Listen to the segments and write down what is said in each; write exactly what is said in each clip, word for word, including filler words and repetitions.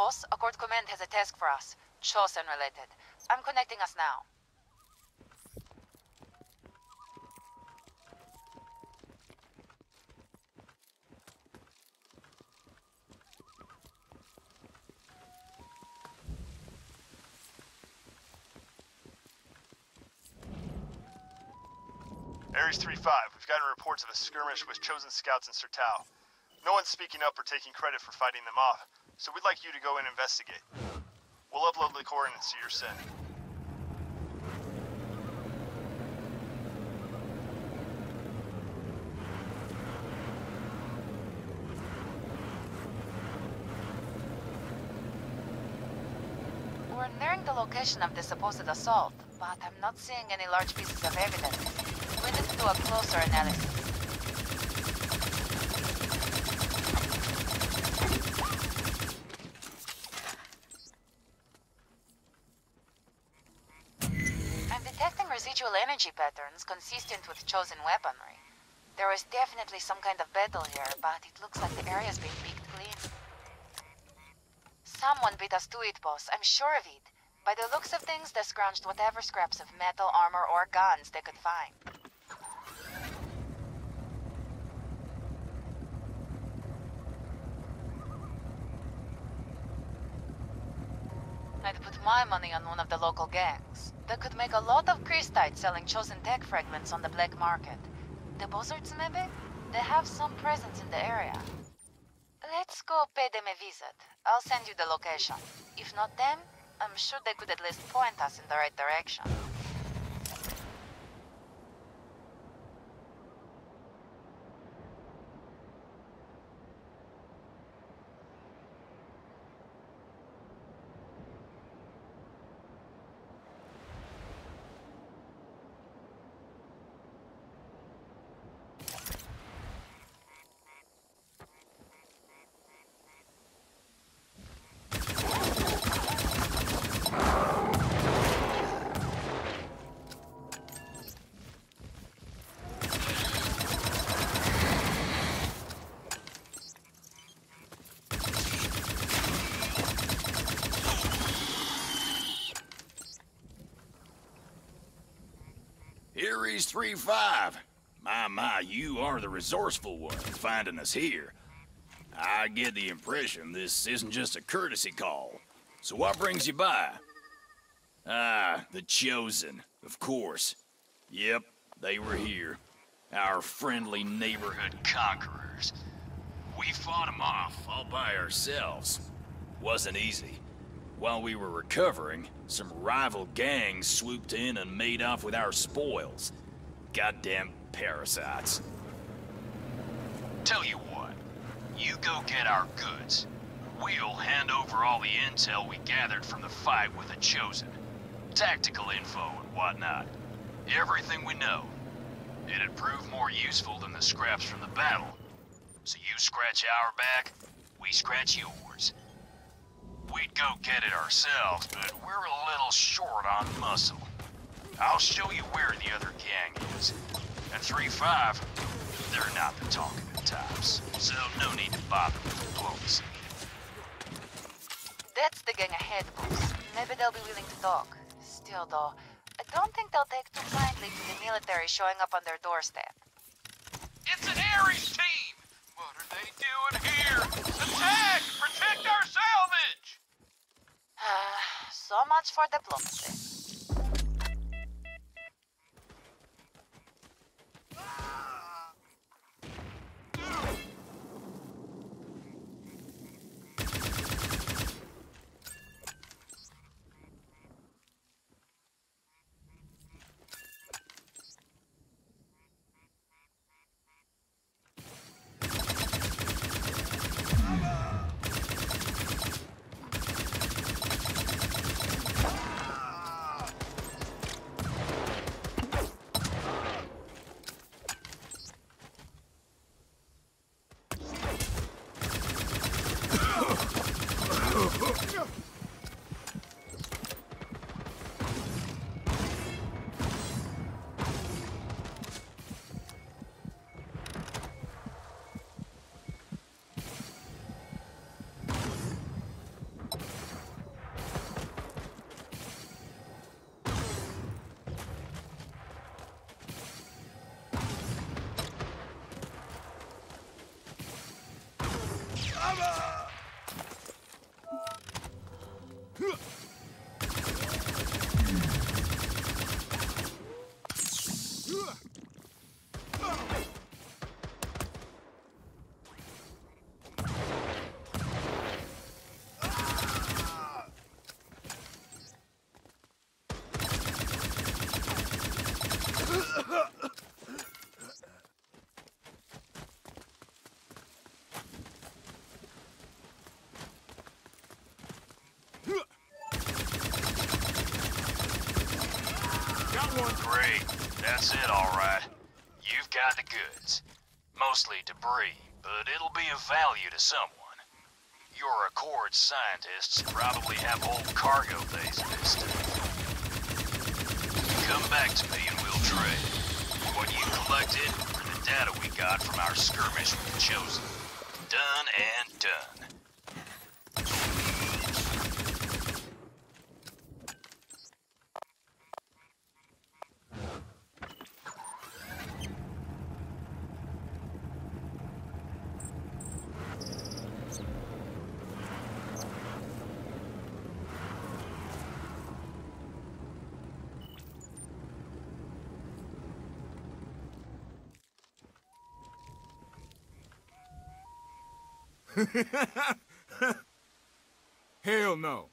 boss, Accord Command has a task for us. Chosen related. I'm connecting us now. Ares three five, we've gotten reports of a skirmish with Chosen scouts in Sertao. No one's speaking up or taking credit for fighting them off, so we'd like you to go and investigate. We'll upload the coordinates to your send. We're nearing the location of the supposed assault, but I'm not seeing any large pieces of evidence. We need to do a closer analysis. I'm detecting residual energy patterns consistent with Chosen weaponry. There is definitely some kind of battle here, but it looks like the area's been picked clean. Someone beat us to it, boss. I'm sure of it. By the looks of things, they scrounged whatever scraps of metal, armor, or guns they could find. I'd put my money on one of the local gangs. They could make a lot of Cristite selling Chosen tech fragments on the black market. The buzzards, maybe? They have some presence in the area. Let's go pay them a visit. I'll send you the location. If not them, I'm sure they could at least point us in the right direction. Ares three five. My, my, you are the resourceful one finding us here. I get the impression this isn't just a courtesy call. So what brings you by? Ah, the Chosen, of course. Yep, they were here. Our friendly neighborhood conquerors. We fought them off all by ourselves. Wasn't easy. While we were recovering, some rival gangs swooped in and made off with our spoils. Goddamn parasites. Tell you what, you go get our goods. We'll hand over all the intel we gathered from the fight with the Chosen. Tactical info and whatnot. Everything we know. It'd prove more useful than the scraps from the battle. So you scratch our back, we scratch yours. We'd go get it ourselves, but we're a little short on muscle. I'll show you where the other gang is. And three five, they're not the talkative types, so no need to bother with diplomacy. That's the gang ahead, boss. Maybe they'll be willing to talk. Still, though, I don't think they'll take too kindly to the military showing up on their doorstep. It's an Ares team! What are they doing here? Attack! Protect our salvage! Uh, so much for diplomacy. Great. That's it, all right. You've got the goods. Mostly debris, but it'll be of value to someone. Your Accord scientists probably have whole cargo bays missed. Come back to me and we'll trade. What you collected for the data we got from our skirmish with the Chosen. Done and done. Hell no.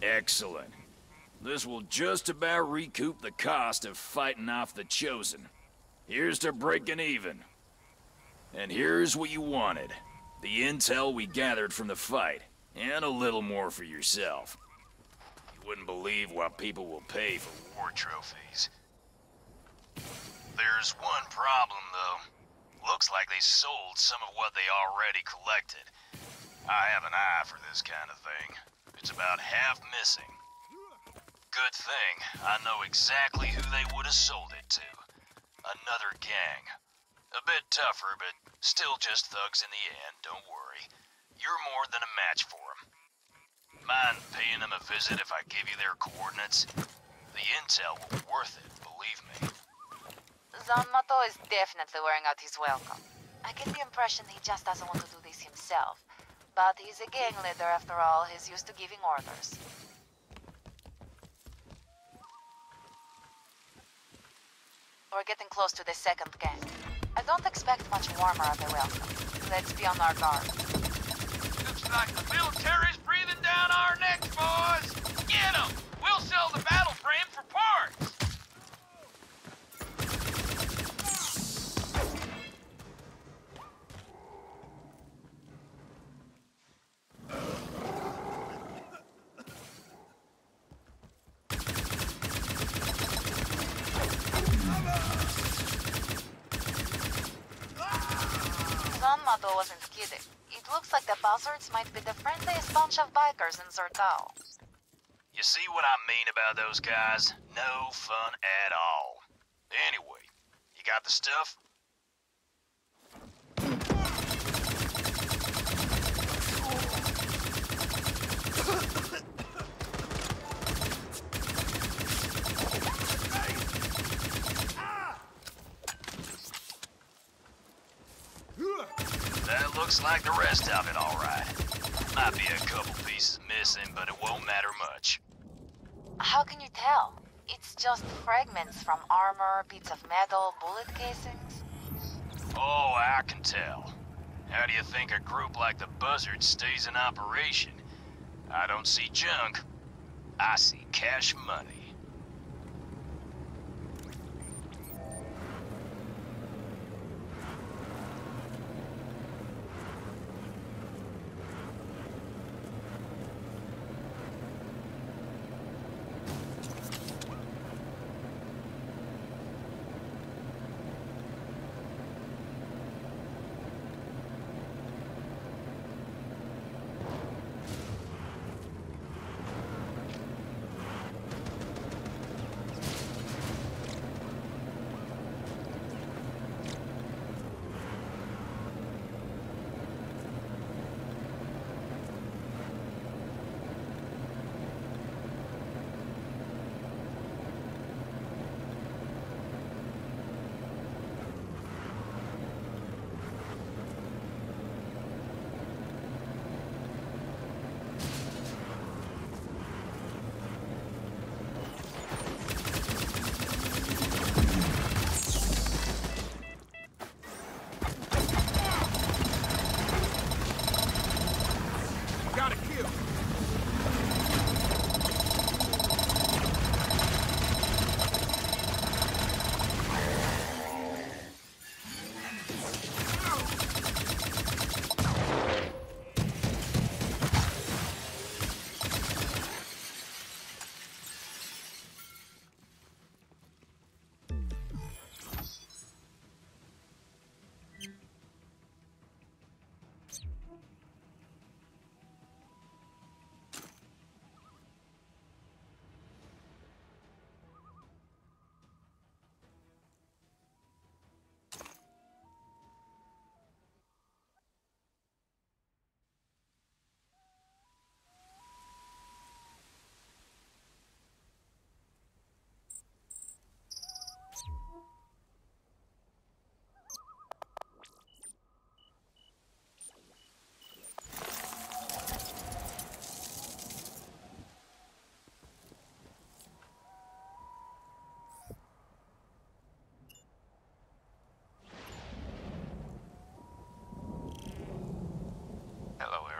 Excellent. This will just about recoup the cost of fighting off the Chosen. Here's to breaking even. And here's what you wanted. The intel we gathered from the fight. And a little more for yourself. You wouldn't believe what people will pay for war trophies. There's one problem, though. Looks like they sold some of what they already collected. I have an eye for this kind of thing. It's about half missing. Good thing, I know exactly who they would have sold it to. Another gang. A bit tougher, but still just thugs in the end, don't worry. You're more than a match for them. Mind paying them a visit if I give you their coordinates? The intel will be worth it, believe me. Zan Mato is definitely wearing out his welcome. I get the impression he just doesn't want to do this himself. But he's a gang leader after all, he's used to giving orders. We're getting close to the second gang. I don't expect much warmer of a welcome. Let's be on our guard. Looks like the military's breathing down our necks, boys! Get 'em! We'll sell the Battleframe for parts! Wasn't kidding. It looks like the buzzards might be the friendliest bunch of bikers in Sertao. You see what I mean about those guys? No fun at all. Anyway, you got the stuff? Looks like the rest of it, all right. Might be a couple pieces missing, but it won't matter much. How can you tell? It's just fragments from armor, bits of metal, bullet casings. Oh, I can tell. How do you think a group like the Buzzards stays in operation? I don't see junk. I see cash money.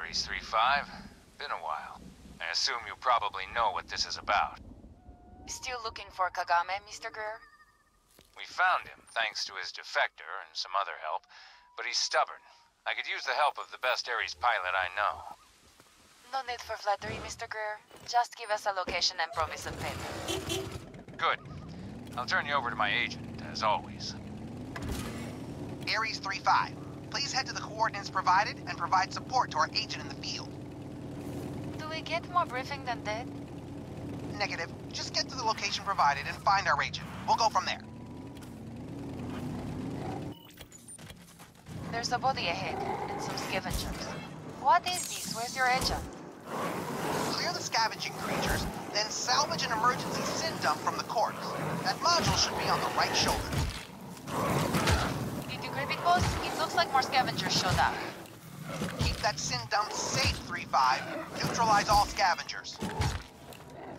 Ares three five? Been a while. I assume you probably know what this is about. Still looking for Kagame, Mister Greer? We found him, thanks to his defector and some other help, but he's stubborn. I could use the help of the best Ares pilot I know. No need for flattery, Mister Greer. Just give us a location and promise of payment. Good. I'll turn you over to my agent, as always. Ares three five. Please head to the coordinates provided and provide support to our agent in the field. Do we get more briefing than that? Negative. Just get to the location provided and find our agent. We'll go from there. There's a body ahead, and some scavengers. What is this? Where's your agent? Clear the scavenging creatures, then salvage an emergency sin dump from the corpse. That module should be on the right shoulder. Boss, it looks like more scavengers showed up. Keep that sin dump safe, three five. Neutralize all scavengers.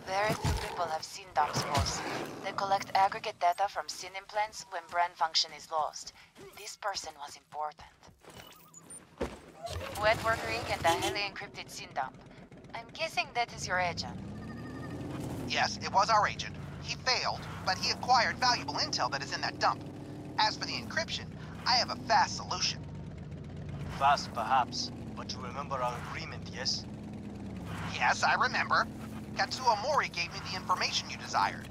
Very few people have sin dumps, boss. They collect aggregate data from sin implants when brain function is lost. This person was important. Wet work rig and a highly encrypted sin dump. I'm guessing that is your agent. Yes, it was our agent. He failed, but he acquired valuable intel that is in that dump. As for the encryption, I have a fast solution. Fast, perhaps, but you remember our agreement, yes? Yes, I remember. Katsuo Mori gave me the information you desired.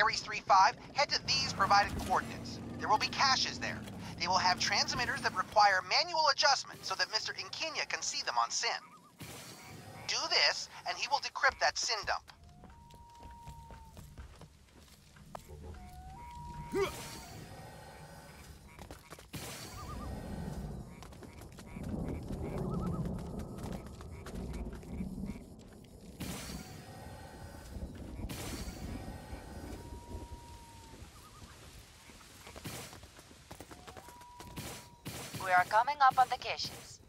Ares three five, head to these provided coordinates. There will be caches there. They will have transmitters that require manual adjustment so that Mister Inkenya can see them on S I N. Do this, and he will decrypt that S I N dump. We are coming up on the caches.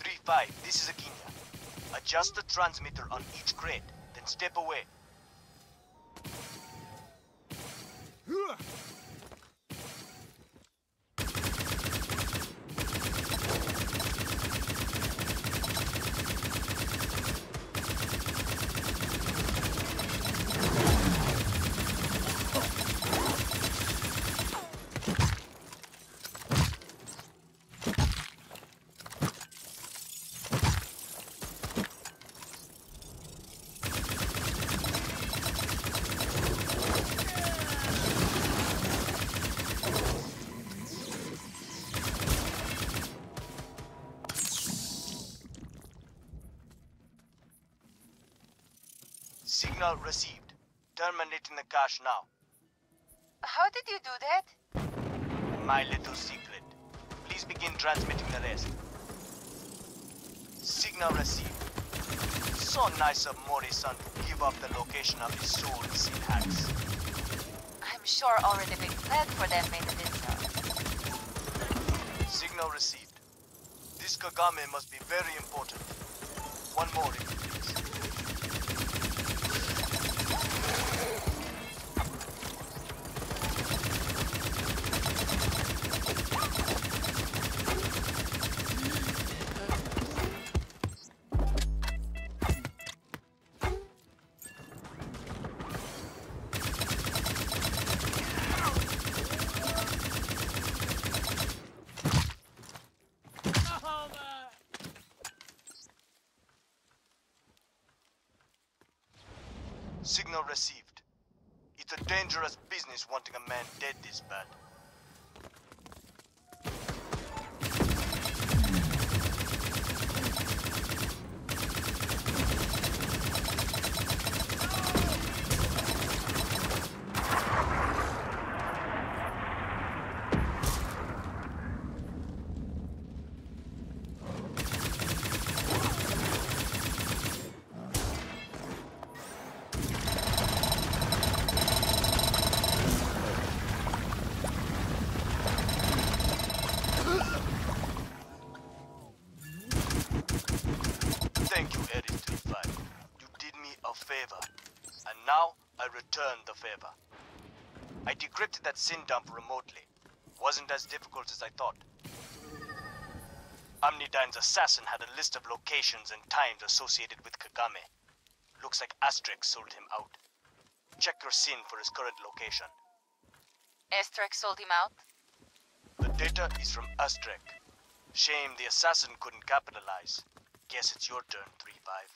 three five, this is Inkenya. Adjust the transmitter on each crate, then step away. Signal received. Terminating the cache now. How did you do that? My little secret. Please begin transmitting the rest. Signal received. So nice of Mori-san to give up the location of his soul seal hacks. I'm sure already big plan for them made it in. Signal received. This Kagame must be very important. One more if you please. Signal received. It's a dangerous business wanting a man dead this bad. Favor. I decrypted that sin dump remotely. Wasn't as difficult as I thought. Omnidyne's assassin had a list of locations and times associated with Kagame. Looks like Astrek sold him out. Check your sin for his current location. Astrek sold him out? The data is from Astrek. Shame the assassin couldn't capitalize. Guess it's your turn, three five.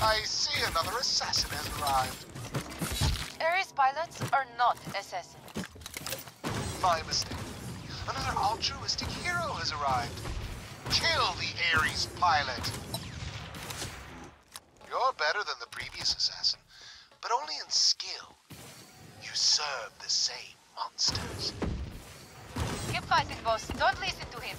I see another assassin has arrived. Ares pilots are not assassins. My mistake. Another altruistic hero has arrived. Kill the Ares pilot. You're better than the previous assassin, but only in skill. You serve the same monsters. Keep fighting, boss. Don't listen to him.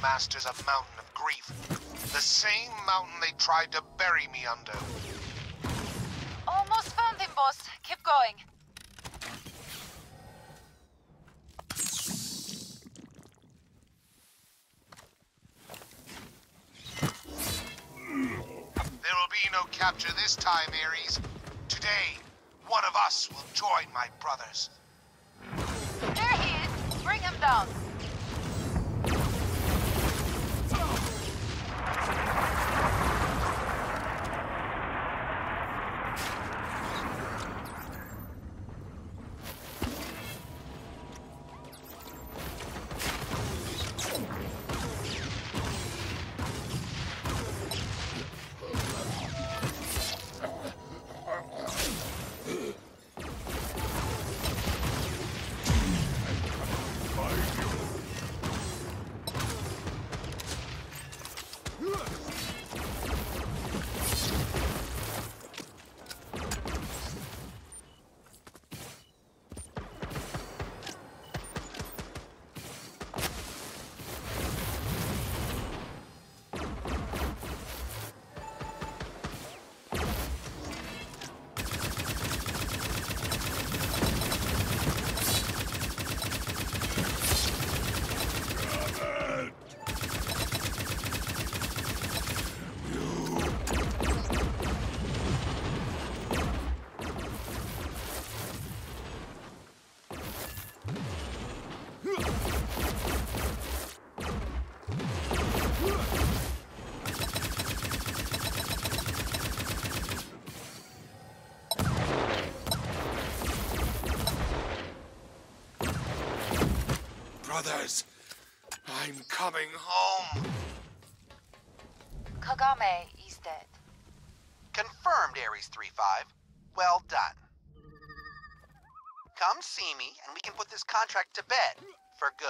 Masters a mountain of grief, the same mountain they tried to bury me under. Almost found him, boss. Keep going. There will be no capture this time, Ares. Today, one of us will join my brothers. There he is. Bring him down. Brothers, I'm coming home. Kagame is dead. Confirmed, Ares three five. Well done. Come see me, and we can put this contract to bed for good.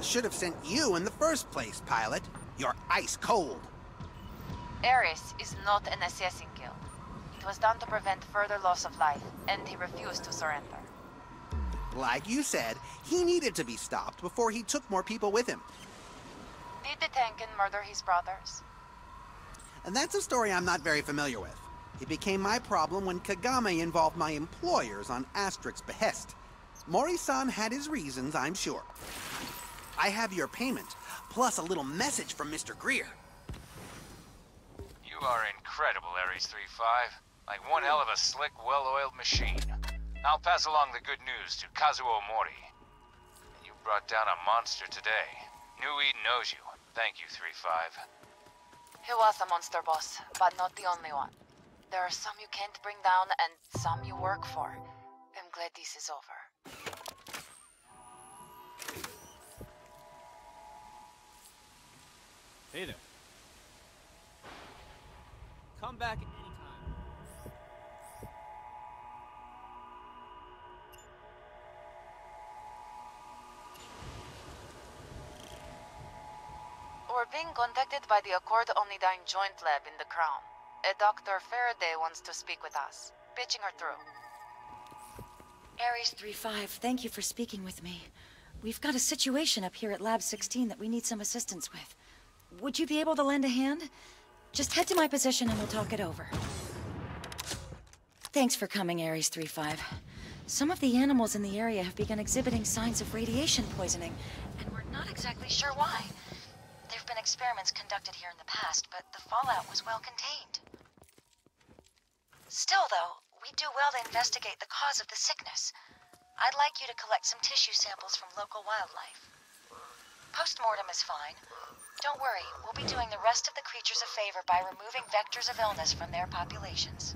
Should have sent you in the first place, pilot. You're ice cold. Eris is not an assassin guild. It was done to prevent further loss of life, and he refused to surrender. Like you said, he needed to be stopped before he took more people with him. Did the Tengen murder his brothers? And that's a story I'm not very familiar with. It became my problem when Kagame involved my employers on Astrek's behest. Mori-san had his reasons, I'm sure. I have your payment, plus a little message from Mister Greer. You are incredible, Ares three five. Like one hell of a slick, well-oiled machine. I'll pass along the good news to Katsuo Mori. You brought down a monster today. New Eden knows you. Thank you, three five. He was a monster, boss, but not the only one. There are some you can't bring down and some you work for. I'm glad this is over. Hey there. Come back at any time. We're being contacted by the Accord Omnidyne Joint Lab in the Crown. A Doctor Faraday wants to speak with us. Pitching her through. Ares three five, thank you for speaking with me. We've got a situation up here at Lab sixteen that we need some assistance with. Would you be able to lend a hand? Just head to my position and we'll talk it over. Thanks for coming, Ares three five. Some of the animals in the area have begun exhibiting signs of radiation poisoning, and we're not exactly sure why. There've been experiments conducted here in the past, but the fallout was well contained. Still, though, we do well to investigate the cause of the sickness. I'd like you to collect some tissue samples from local wildlife. Postmortem is fine. Don't worry, we'll be doing the rest of the creatures a favor by removing vectors of illness from their populations.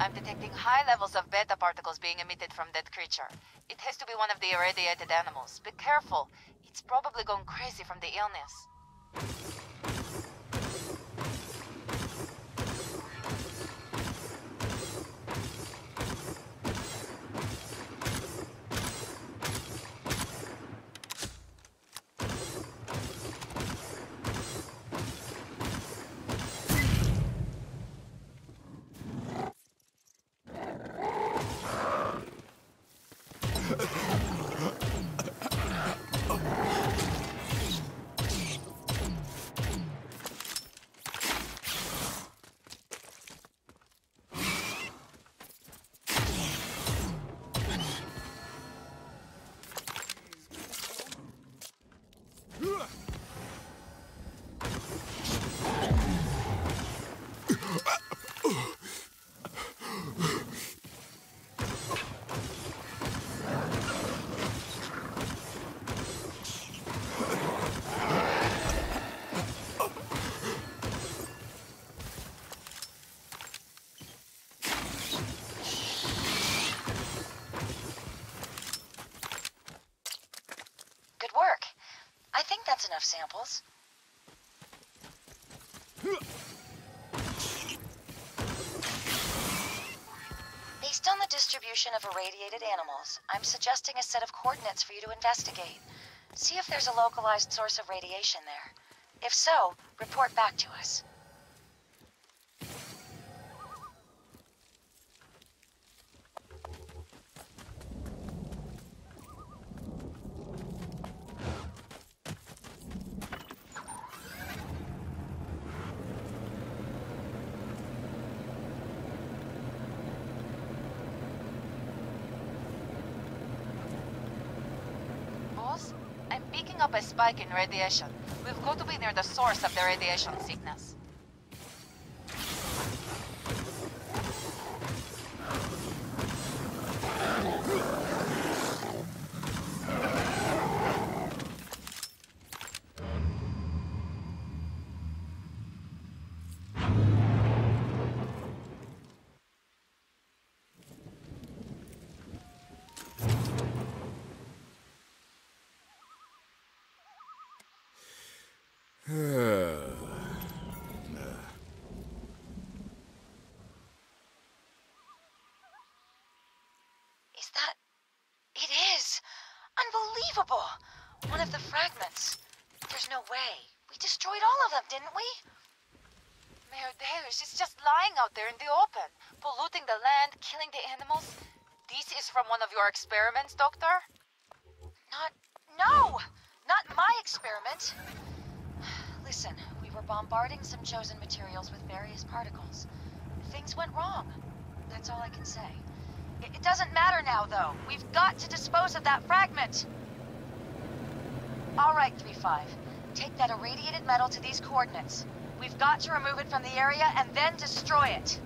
I'm detecting high levels of beta particles being emitted from that creature. It has to be one of the irradiated animals. Be careful. It's probably gone crazy from the illness. That's enough samples. Based on the distribution of irradiated animals, I'm suggesting a set of coordinates for you to investigate. See if there's a localized source of radiation there. If so, report back to us. Up a spike in radiation. We've got to be near the source of the radiation sickness. One of the fragments. There's no way. We destroyed all of them, didn't we? Mayor Davis is just lying out there in the open, polluting the land, killing the animals. This is from one of your experiments, Doctor? Not... no! Not my experiment! Listen, we were bombarding some chosen materials with various particles. Things went wrong. That's all I can say. It, it doesn't matter now, though. We've got to dispose of that fragment! All right, three five. Take that irradiated metal to these coordinates. We've got to remove it from the area and then destroy it.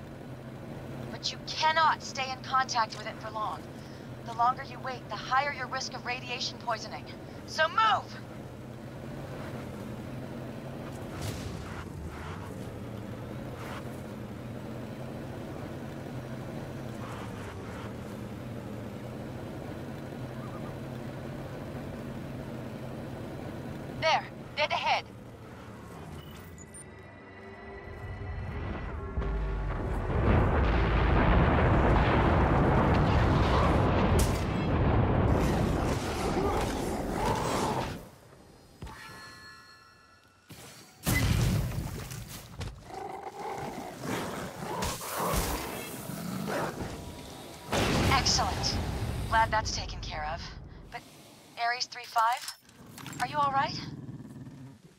But you cannot stay in contact with it for long. The longer you wait, the higher your risk of radiation poisoning. So move! Excellent. Glad that's taken care of. But, Ares three five, are you alright?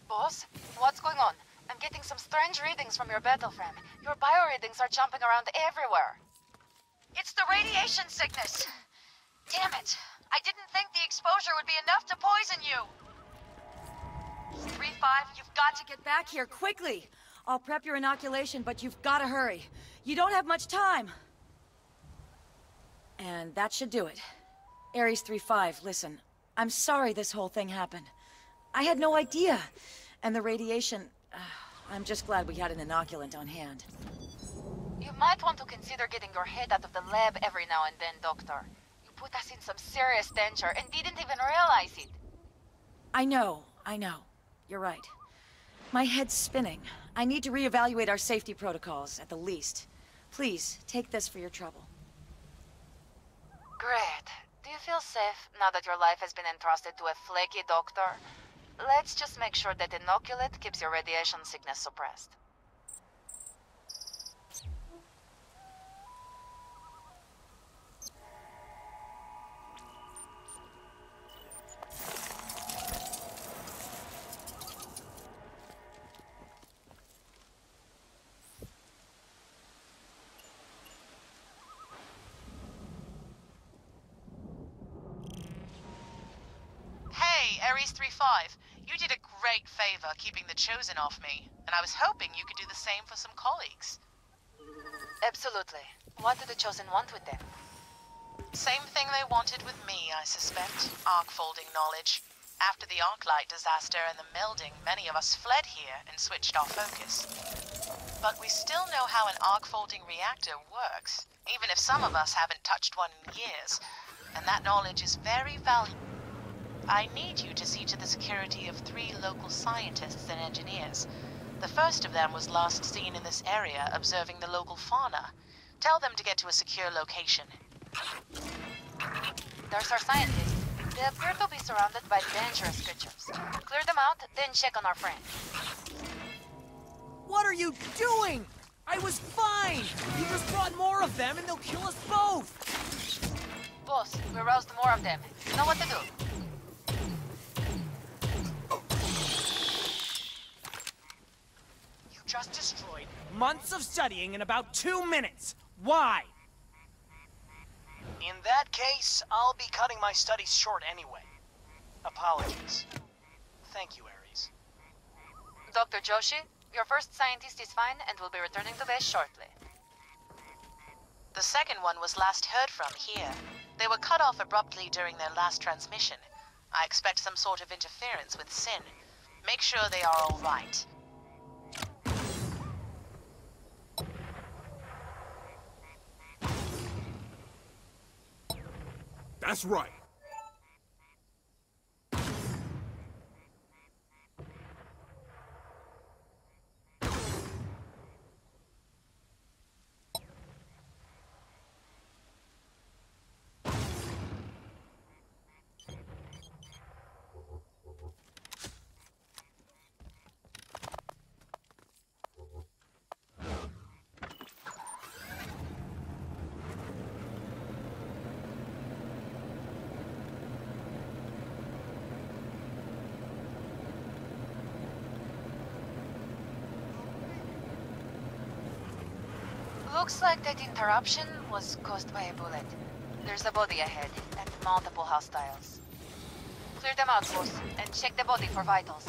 Boss, what's going on? I'm getting some strange readings from your Battleframe. Your bio-readings are jumping around everywhere. It's the radiation sickness! Damn it! I didn't think the exposure would be enough to poison you! three five, you've got to get back here, quickly! I'll prep your inoculation, but you've got to hurry. You don't have much time! And that should do it. Ares three five, listen. I'm sorry this whole thing happened. I had no idea. And the radiation... Uh, I'm just glad we had an inoculant on hand. You might want to consider getting your head out of the lab every now and then, Doctor. You put us in some serious danger and didn't even realize it. I know, I know. You're right. My head's spinning. I need to reevaluate our safety protocols, at the least. Please, take this for your trouble. Great. Do you feel safe now that your life has been entrusted to a flaky doctor? Let's just make sure that inoculant keeps your radiation sickness suppressed. Ares three five, you did a great favor keeping the Chosen off me, and I was hoping you could do the same for some colleagues. Absolutely. What did the Chosen want with them? Same thing they wanted with me, I suspect. Arc-folding knowledge. After the Arclight disaster and the Melding, many of us fled here and switched our focus. But we still know how an arc-folding reactor works, even if some of us haven't touched one in years, and that knowledge is very valuable. I need you to see to the security of three local scientists and engineers. The first of them was last seen in this area observing the local fauna. Tell them to get to a secure location. There's our scientists. They appear to be surrounded by dangerous creatures. Clear them out, then check on our friend. What are you doing? I was fine! You just brought more of them and they'll kill us both! Boss, we roused more of them. You know what to do. Just destroyed months of studying in about two minutes. Why? In that case, I'll be cutting my studies short anyway. Apologies. Thank you, Ares. Doctor Joshi, your first scientist is fine and will be returning to base shortly. The second one was last heard from here. They were cut off abruptly during their last transmission. I expect some sort of interference with Sin. Make sure they are all right. That's right. Looks like that interruption was caused by a bullet. There's a body ahead, and multiple hostiles. Clear them out, boss, and check the body for vitals.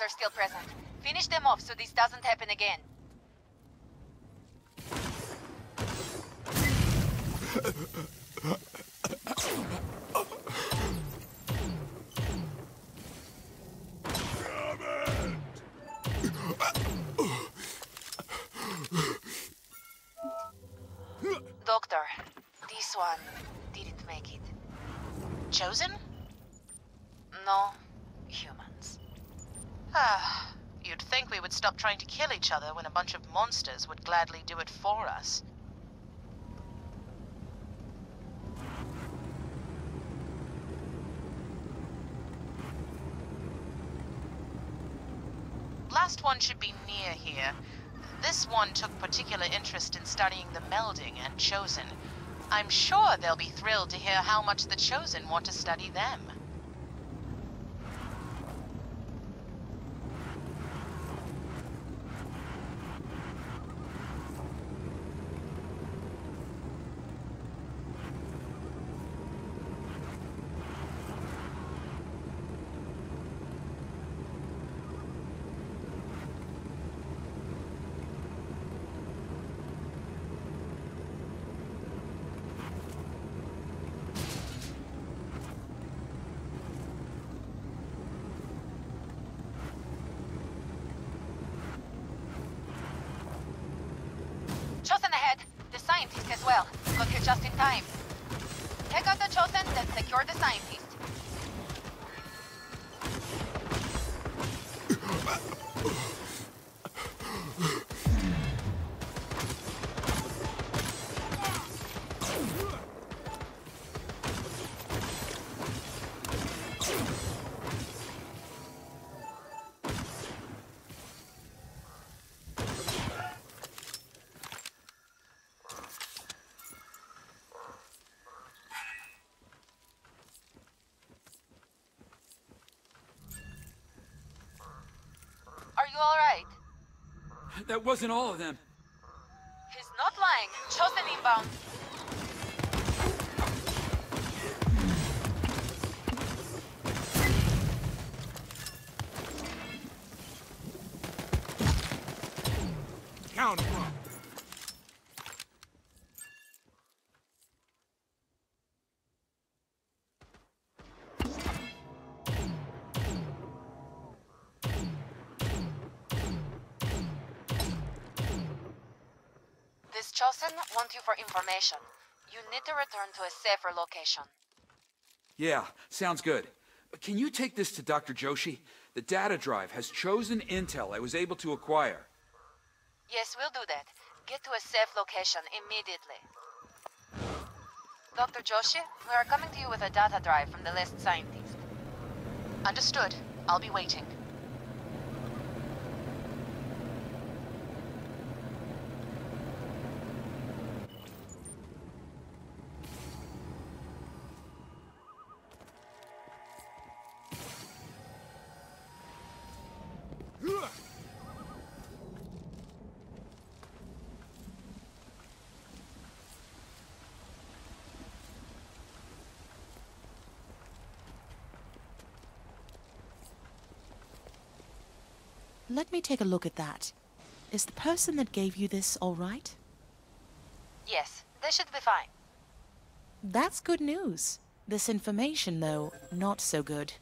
Are still present. Finish them off so this doesn't happen again. Doctor, this one didn't make it. Chosen? No. Ah, you'd think we would stop trying to kill each other when a bunch of monsters would gladly do it for us. Last one should be near here. This one took particular interest in studying the Melding and Chosen. I'm sure they'll be thrilled to hear how much the Chosen want to study them. As well. Got here just in time. Take out the Chosen, then secure the scientist. That wasn't all of them. He's not lying. Chosen inbound. Count one. Chosen want you for information. You need to return to a safer location. Yeah, sounds good. But can you take this to Doctor Joshi? The data drive has Chosen intel I was able to acquire. Yes, we'll do that. Get to a safe location immediately. Doctor Joshi, we are coming to you with a data drive from the last scientist. Understood. I'll be waiting. Let me take a look at that. Is the person that gave you this all right? Yes, they should be fine. That's good news. This information, though, not so good.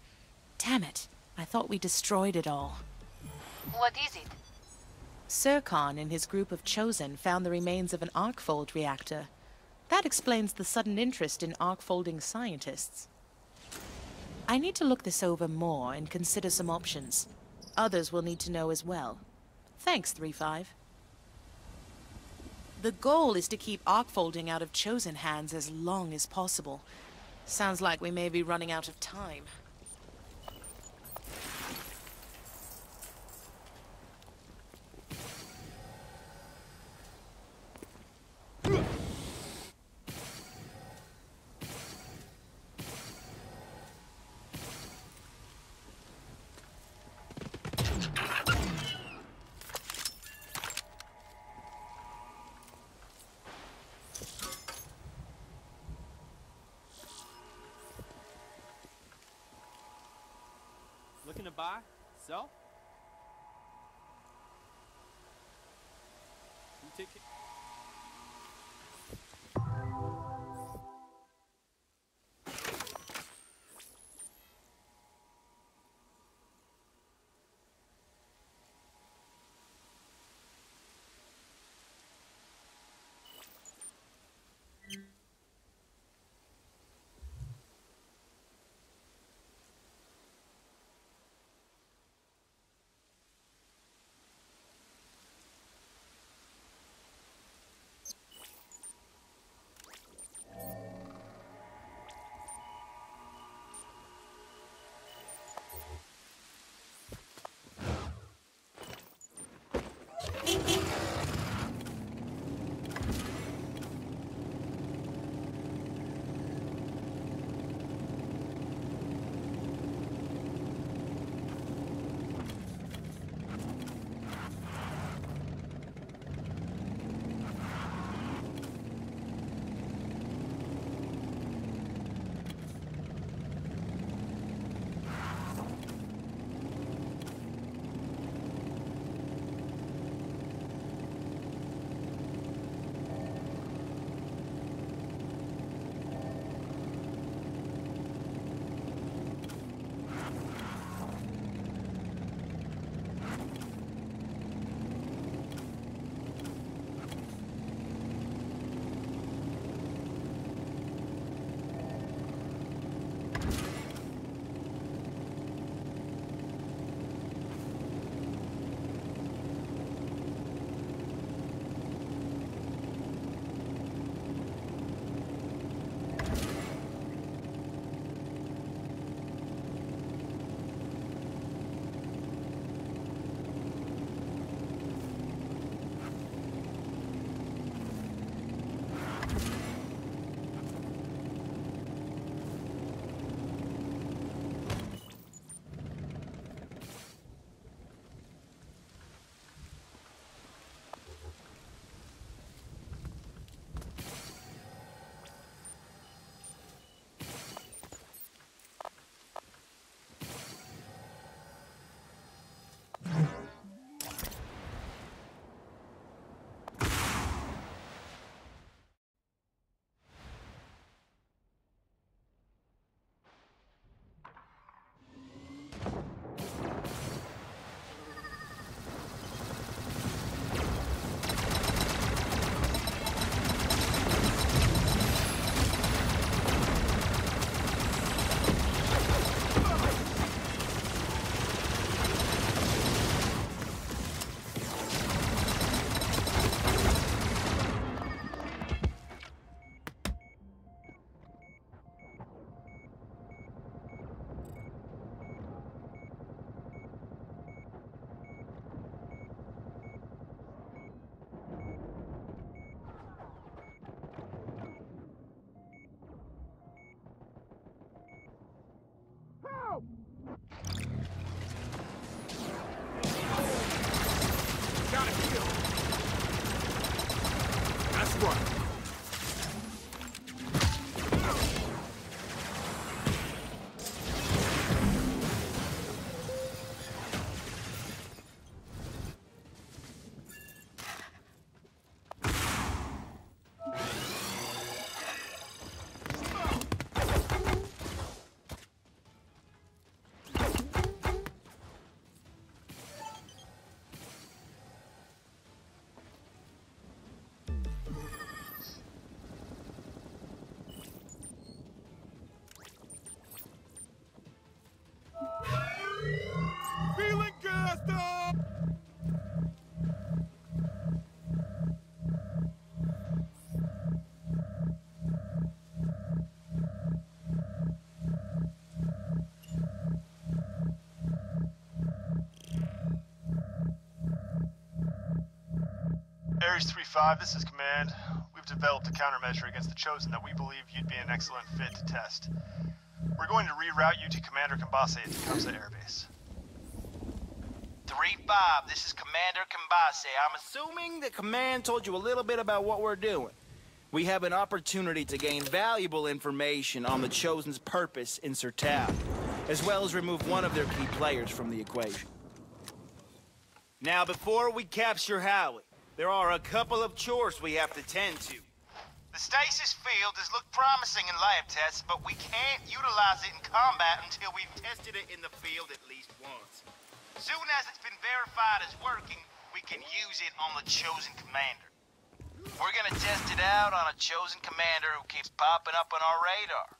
Damn it. I thought we destroyed it all. What is it? Sir Khan and his group of Chosen found the remains of an Arc-fold reactor. That explains the sudden interest in Arc-folding scientists. I need to look this over more and consider some options. Others will need to know as well. Thanks, three five. The goal is to keep Arc-folding out of Chosen hands as long as possible. Sounds like we may be running out of time. Looking to buy? Sell? You take it. Ares three five, this is Command. We've developed a countermeasure against the Chosen that we believe you'd be an excellent fit to test. We're going to reroute you to Commander Kimbase at Tecumseh Airbase. three five, this is Commander Kimbase. I'm assuming that Command told you a little bit about what we're doing. We have an opportunity to gain valuable information on the Chosen's purpose in Sertao, as well as remove one of their key players from the equation. Now, before we capture Howie, there are a couple of chores we have to tend to. The stasis field has looked promising in lab tests, but we can't utilize it in combat until we've tested it in the field at least once. Soon as it's been verified as working, we can use it on the Chosen Commander. We're gonna test it out on a Chosen Commander who keeps popping up on our radar.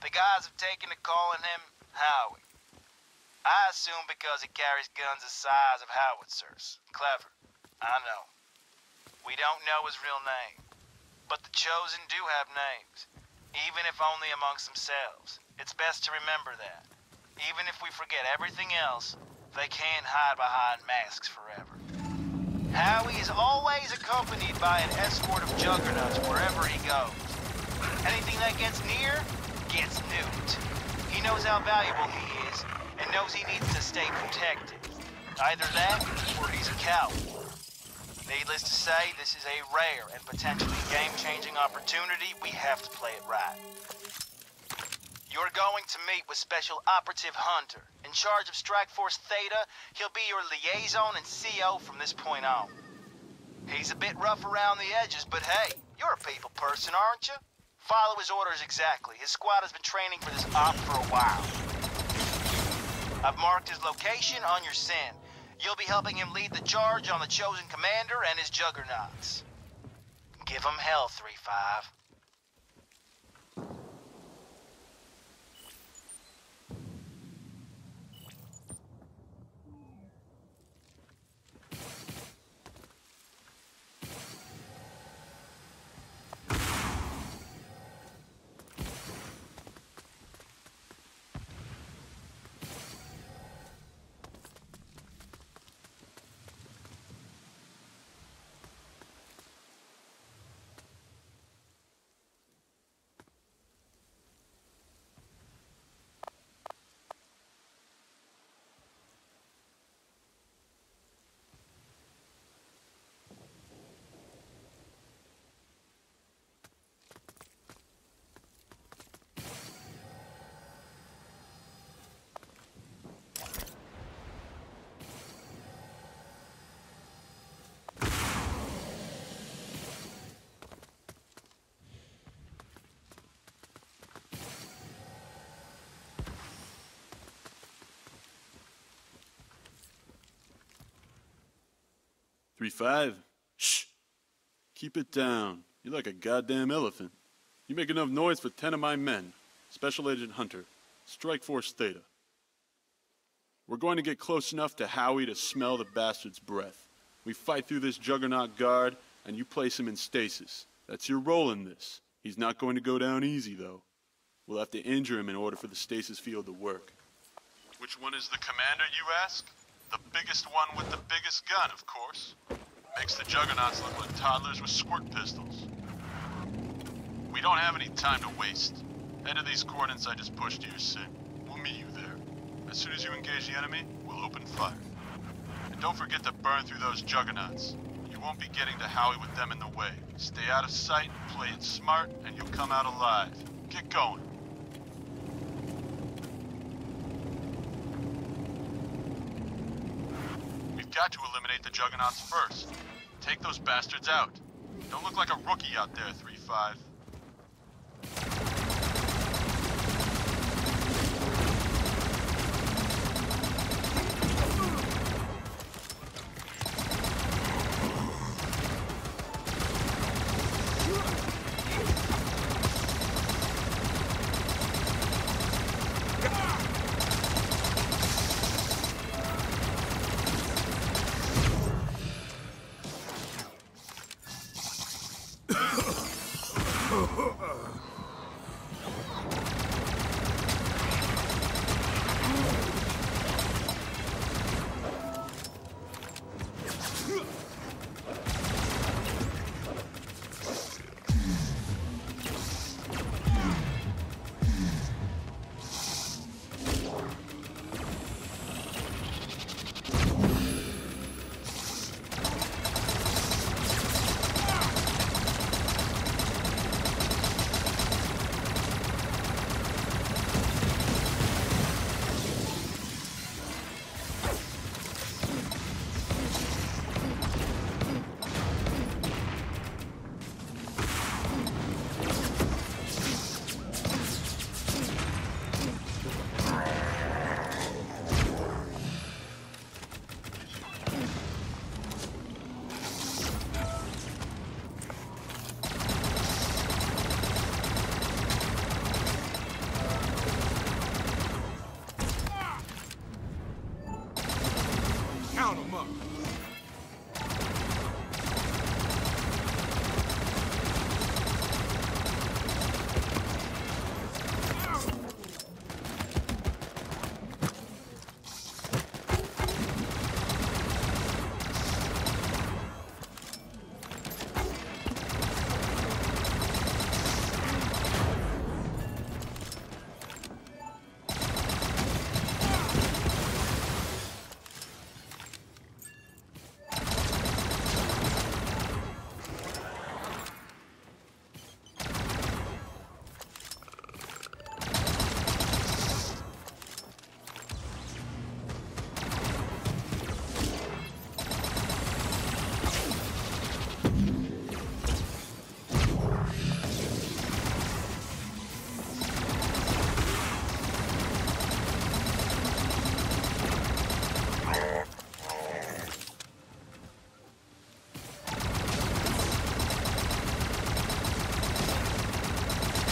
The guys have taken to calling him Howie. I assume because he carries guns the size of howitzers. Clever, I know. We don't know his real name. But the Chosen do have names, even if only amongst themselves. It's best to remember that. Even if we forget everything else, they can't hide behind masks forever. Howie is always accompanied by an escort of juggernauts wherever he goes. Anything that gets near, gets nuked. He knows how valuable he is, and knows he needs to stay protected. Either that, or he's a coward. Needless to say, this is a rare and potentially game-changing opportunity. We have to play it right. You're going to meet with Special Operative Hunter. In charge of Strike Force Theta, he'll be your liaison and C O from this point on. He's a bit rough around the edges, but hey, you're a people person, aren't you? Follow his orders exactly. His squad has been training for this op for a while. I've marked his location on your S I N. You'll be helping him lead the charge on the Chosen Commander and his juggernauts. Give him hell, three five. three five. Shh. Keep it down. You're like a goddamn elephant. You make enough noise for ten of my men. Special Agent Hunter. Strike Force Theta. We're going to get close enough to Howie to smell the bastard's breath. We fight through this juggernaut guard, and you place him in stasis. That's your role in this. He's not going to go down easy, though. We'll have to injure him in order for the stasis field to work. Which one is the commander, you ask? The biggest one with the biggest gun, of course. Makes the juggernauts look like toddlers with squirt pistols. We don't have any time to waste. Head to these coordinates I just pushed to your S I N. We'll meet you there. As soon as you engage the enemy, we'll open fire. And don't forget to burn through those juggernauts. You won't be getting to Howie with them in the way. Stay out of sight, play it smart, and you'll come out alive. Get going. Got to eliminate the juggernauts first. Take those bastards out. Don't look like a rookie out there, three five.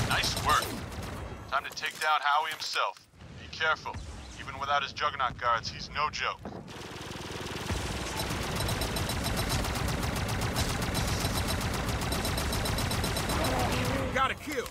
Nice work. Time to take down Howie himself. Be careful. Even without his juggernaut guards, he's no joke. Gotta kill.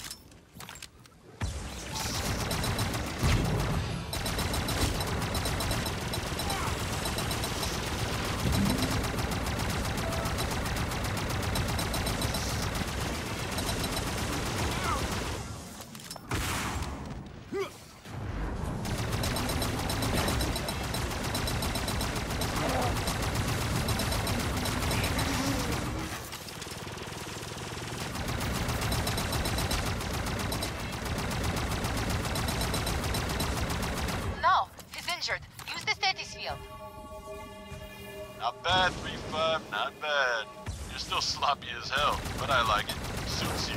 Not bad, three five, not bad. You're still sloppy as hell, but I like it. Suits you.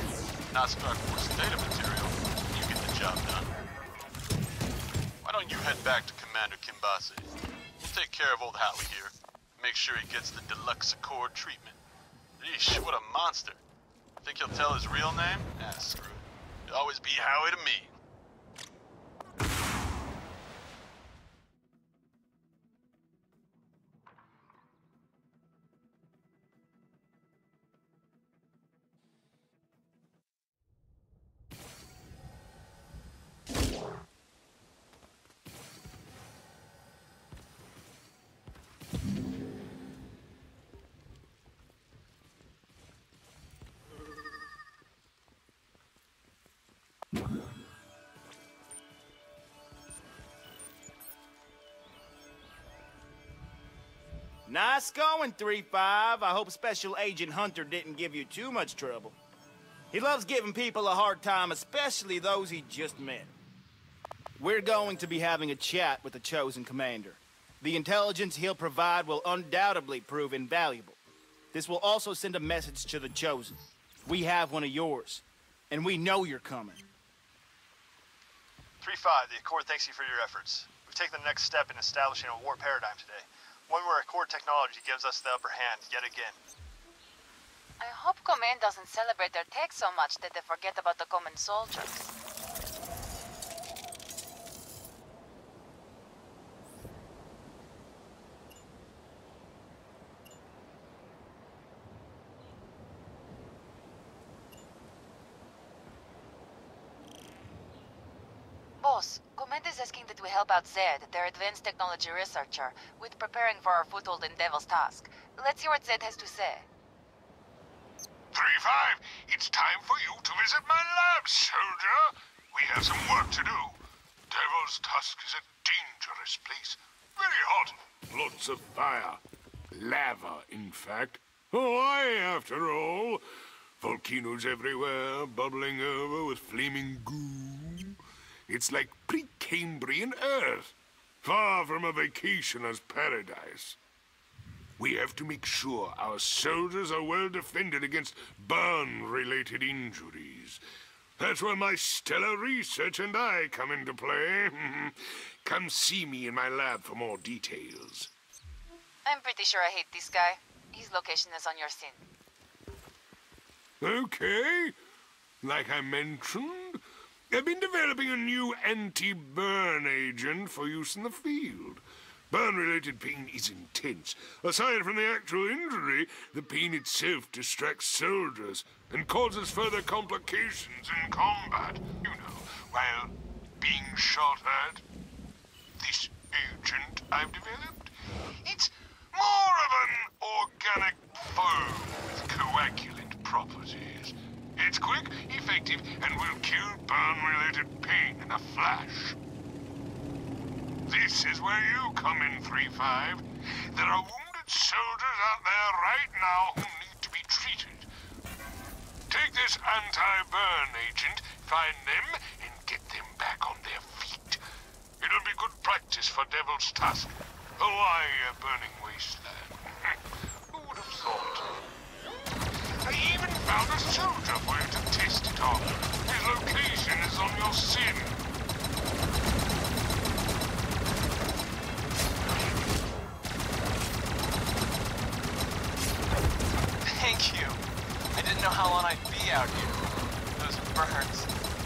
Not Strike Force Theta material. You get the job done. Why don't you head back to Commander Kimbase? We'll take care of old Howie here. Make sure he gets the deluxe Accord treatment. Eesh, what a monster. Think he'll tell his real name? Nah, screw it. It'll always be Howie to me. Nice going, three five. I hope Special Agent Hunter didn't give you too much trouble. He loves giving people a hard time, especially those he just met. We're going to be having a chat with the Chosen Commander. The intelligence he'll provide will undoubtedly prove invaluable. This will also send a message to the Chosen. We have one of yours, and we know you're coming. three five, the Accord thanks you for your efforts. We've taken the next step in establishing a war paradigm today. One where Accord technology gives us the upper hand, yet again. I hope Command doesn't celebrate their tech so much that they forget about the common soldiers. Boss, Command is asking that we help out Zed, their advanced technology researcher, with preparing for our foothold in Devil's Tusk. Let's hear what Zed has to say. three five, it's time for you to visit my lab, soldier! We have some work to do. Devil's Tusk is a dangerous place. Very hot. Lots of fire. Lava, in fact. Hawaii, after all. Volcanoes everywhere, bubbling over with flaming goo. It's like pre-Cambrian Earth, far from a vacationer's paradise. We have to make sure our soldiers are well defended against burn-related injuries. That's where my stellar research and I come into play. Come see me in my lab for more details. I'm pretty sure I hate this guy. His location is on your scene. Okay. Like I mentioned, I've been developing a new anti-burn agent for use in the field. Burn-related pain is intense. Aside from the actual injury, the pain itself distracts soldiers and causes further complications in combat. You know, while being shot at. This agent I've developed, it's more of an organic foam with coagulant properties. It's quick, effective, and will kill burn-related pain in a flash. This is where you come in, three five. There are wounded soldiers out there right now who need to be treated. Take this anti-burn agent, find them, and get them back on their feet. It'll be good practice for Devil's Tusk. Hawaii, a burning wasteland. Who would have thought? I even found a soldier for you to test it on. His location is on your sin. Thank you. I didn't know how long I'd be out here. Those burns.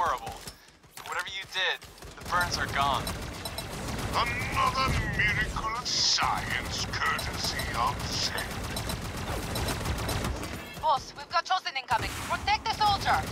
horrible. Whatever you did, the burns are gone. Another miracle of science, courtesy of Zed. Boss, we've got Chosen incoming. Protect the soldier!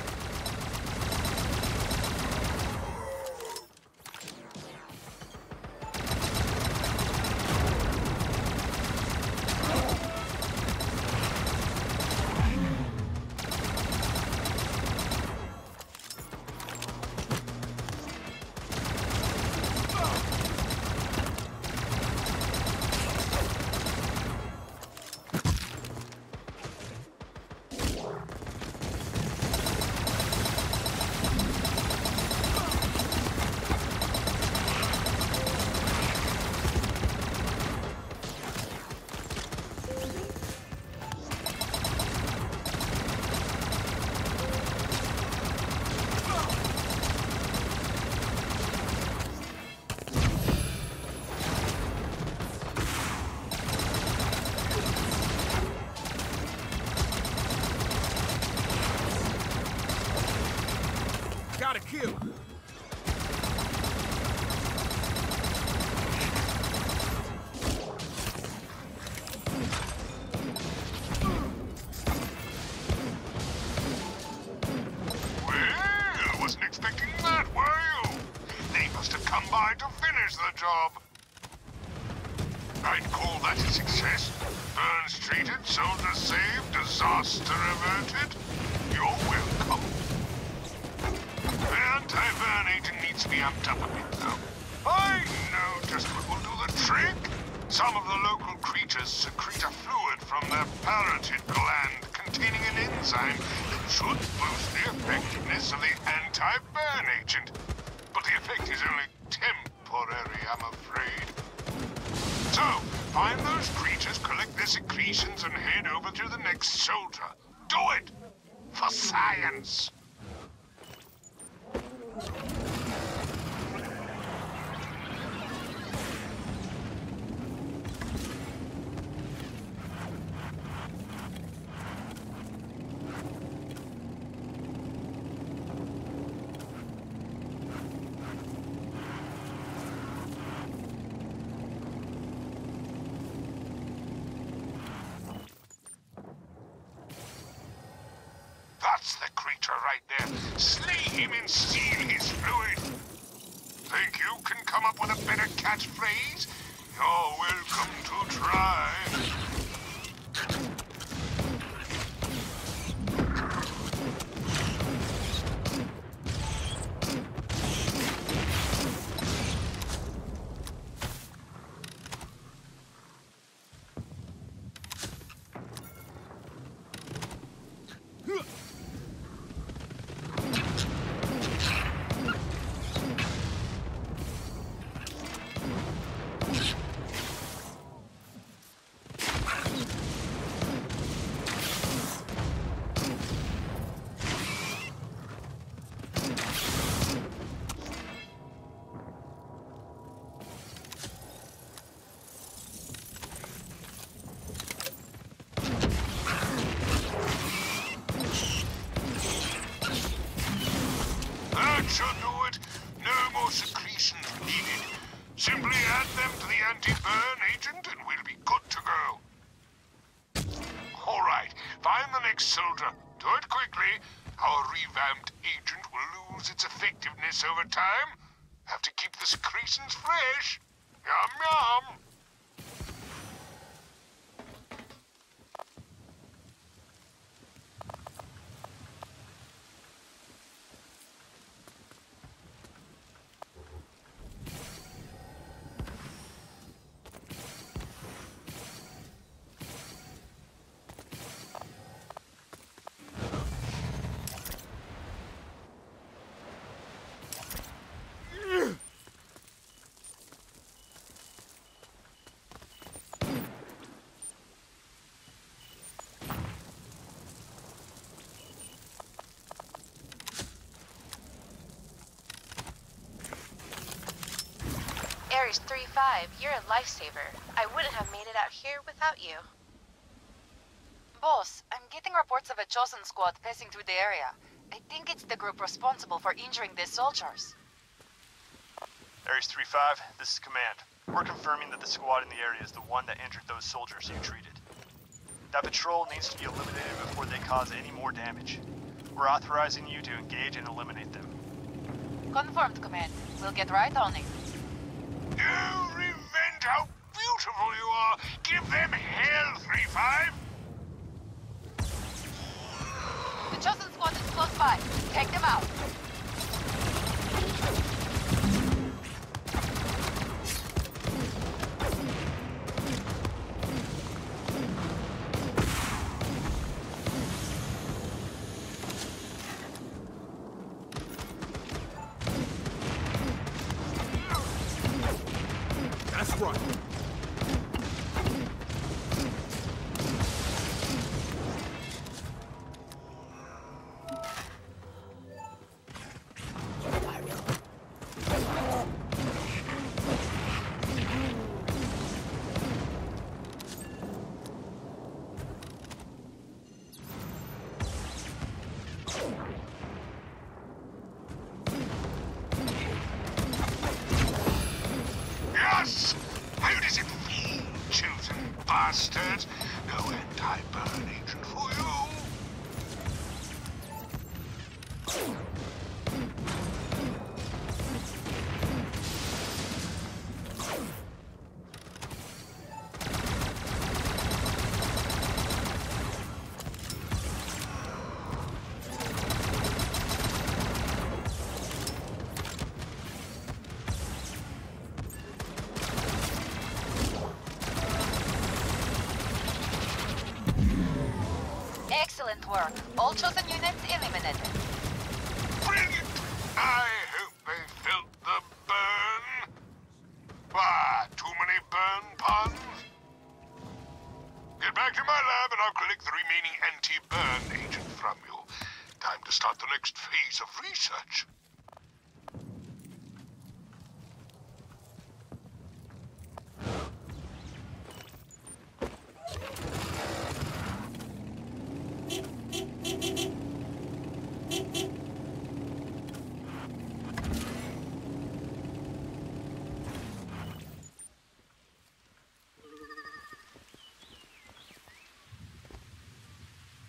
Ares three five, you're a lifesaver. I wouldn't have made it out here without you. Boss, I'm getting reports of a Chosen squad passing through the area. I think it's the group responsible for injuring these soldiers. Ares three five, this is Command. We're confirming that the squad in the area is the one that injured those soldiers you treated. That patrol needs to be eliminated before they cause any more damage. We're authorizing you to engage and eliminate them. Confirmed, Command. We'll get right on it. Oh, revenge! How beautiful you are! Give them hell, three five! The Chosen squad is close by. Take them out. Excellent work. All Chosen units eliminated. Brilliant! I hope they felt the burn. Ah, too many burn puns. Get back to my lab and I'll collect the remaining anti-burn agent from you. Time to start the next phase of research.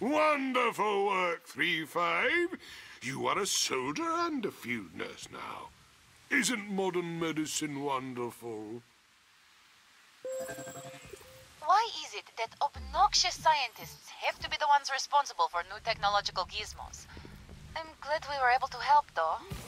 Wonderful work, three five. You are a soldier and a field nurse now. Isn't modern medicine wonderful? Why is it that obnoxious scientists have to be the ones responsible for new technological gizmos? I'm glad we were able to help, though.